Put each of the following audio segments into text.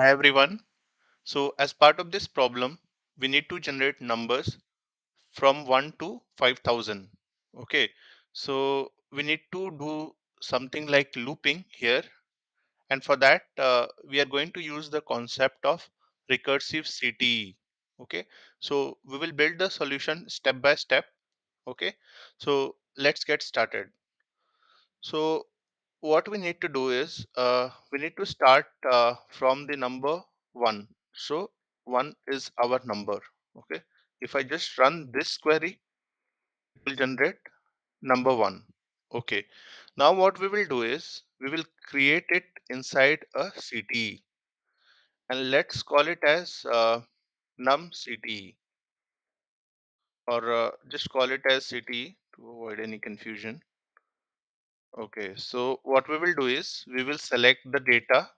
Hi everyone. So as part of this problem, we need to generate numbers from 1 to 5,000. Okay. So we need to do something like looping here. And for that, we are going to use the concept of recursive CTE. Okay. So we will build the solution step by step. Okay. So let's get started. So what we need to do is we need to start from the number 1. So 1 is our number. Okay. If I just run this query, it will generate number 1. Okay. Now what we will do is we will create it inside a CTE. And let's call it as num CTE. Or just call it as CTE to avoid any confusion. Okay, so what we will do is we will select the data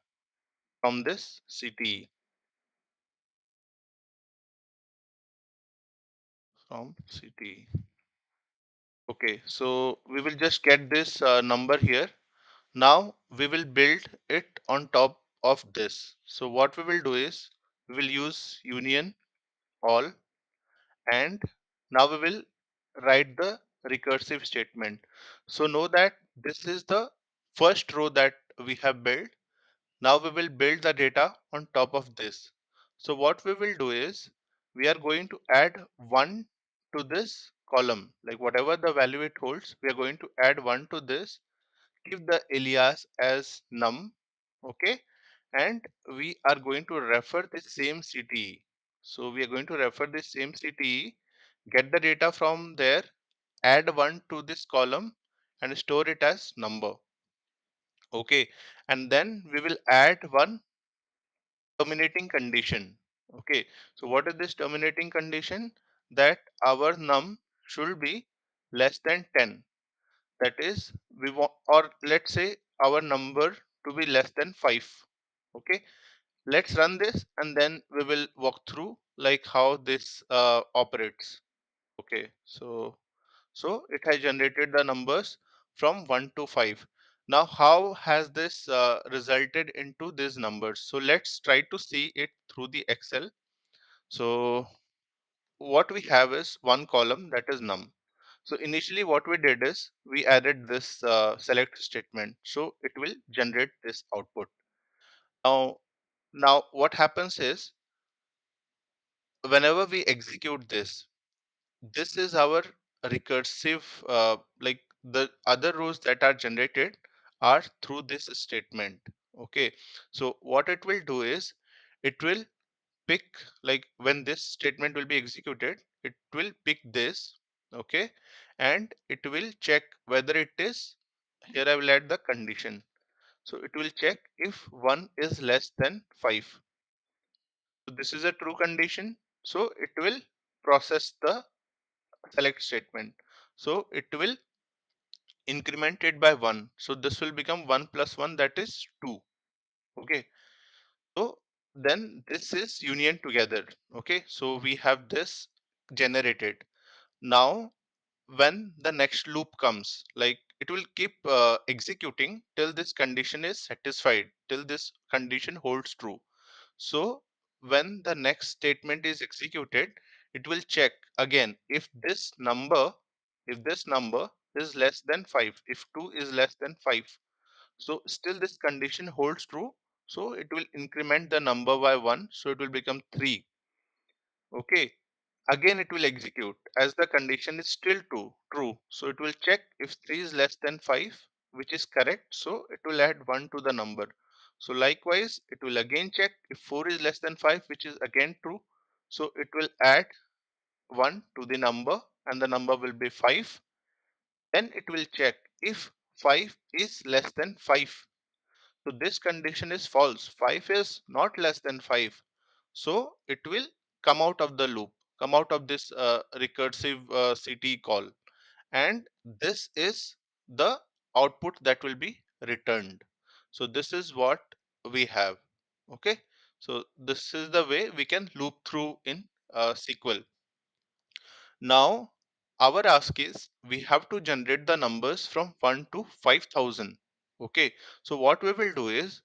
from this CTE. Okay, so we will just get this number here. Now we will build it on top of this. So what we will do is we will use union all, and now we will write the recursive statement. So know that this is the first row that we have built. Now we will build the data on top of this. So what we will do is we are going to add 1 to this column, like whatever the value it holds, we are going to add 1 to this, give the alias as num. Okay, and we are going to refer the same CTE. So we are going to refer the same CTE, get the data from there, add 1 to this column and store it as number. Okay, and then we will add one terminating condition. Okay, so what is this terminating condition? That our num should be less than 10. That is, we want, or let's say our number to be less than 5. Okay, let's run this and then we will walk through like how this operates. Okay, so it has generated the numbers from 1 to 5. Now how has this resulted into these numbers? So let's try to see it through the Excel. So what we have is one column, that is num. So initially what we did is we added this select statement. So it will generate this output. Now what happens is whenever we execute this, this is our recursive, like the other rows that are generated are through this statement. Okay, so what it will do is it will pick, like when this statement will be executed, it will pick this. Okay, and it will check whether it is, here I will add the condition, so it will check if 1 is less than 5. So this is a true condition, so it will process the select statement. So it will increment it by 1. So this will become 1 plus 1, that is 2. Okay. So then this is union together. Okay. So we have this generated. Now when the next loop comes, like it will keep executing till this condition is satisfied, till this condition holds true. So when the next statement is executed, it will check again if this number is less than 5, if 2 is less than 5. So still this condition holds true, so it will increment the number by 1, so it will become 3. Okay, again it will execute as the condition is still true, so it will check if 3 is less than 5, which is correct, so it will add 1 to the number. So likewise it will again check if 4 is less than 5, which is again true, so it will add 1 to the number and the number will be 5. Then it will check if 5 is less than 5. So this condition is false. 5 is not less than 5. So it will come out of the loop, come out of this recursive CTE call. And this is the output that will be returned. So this is what we have. Okay. So this is the way we can loop through in SQL. Now our ask is we have to generate the numbers from 1 to 5,000. Okay. So what we will do is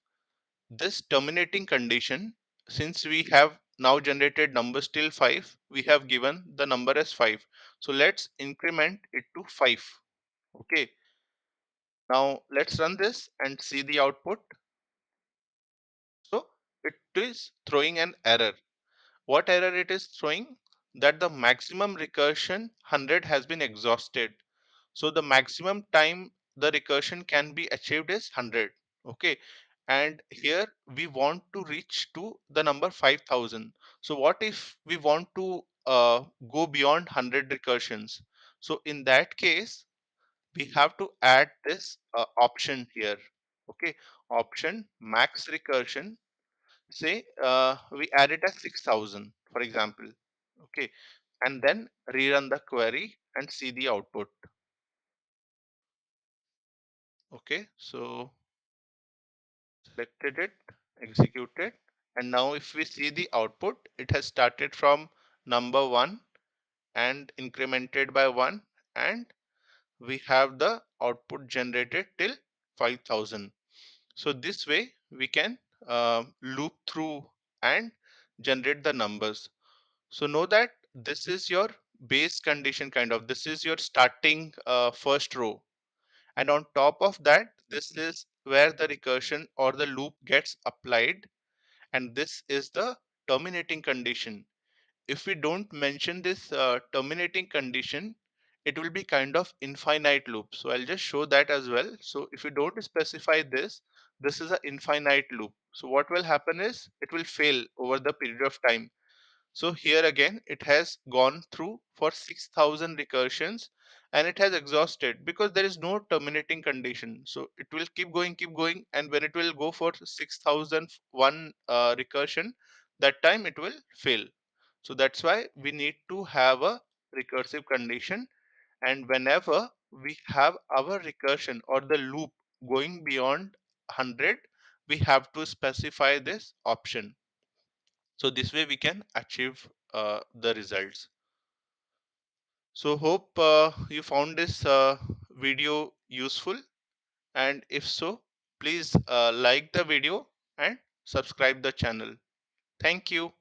This terminating condition, since we have now generated numbers till 5, we have given the number as 5. So let's increment it to 5. Okay. Now let's run this and see the output. So it is throwing an error. What error it is throwing? That the maximum recursion 100 has been exhausted. So the maximum time the recursion can be achieved is 100. Okay. And here we want to reach to the number 5000. So what if we want to go beyond 100 recursions? So in that case, we have to add this option here. Okay, option max recursion. Say we add it as 6000, for example. Okay, and then rerun the query and see the output. Okay, so selected it, executed, and now if we see the output, it has started from number 1 and incremented by 1, and we have the output generated till 5000. So this way we can loop through and generate the numbers. So know that this is your base condition, kind of. This is your starting first row. And on top of that, this is where the recursion or the loop gets applied. And this is the terminating condition. If we don't mention this terminating condition, it will be kind of infinite loop. So I'll just show that as well. So if you don't specify this, this is an infinite loop. So what will happen is it will fail over the period of time. So here again, it has gone through for 6000 recursions and it has exhausted because there is no terminating condition. So it will keep going. And when it will go for 6001 recursion, that time it will fail. So that's why we need to have a recursive condition. And whenever we have our recursion or the loop going beyond 100, we have to specify this option. So this way we can achieve the results. So hope you found this video useful, and if so, please like the video and subscribe the channel. Thank you.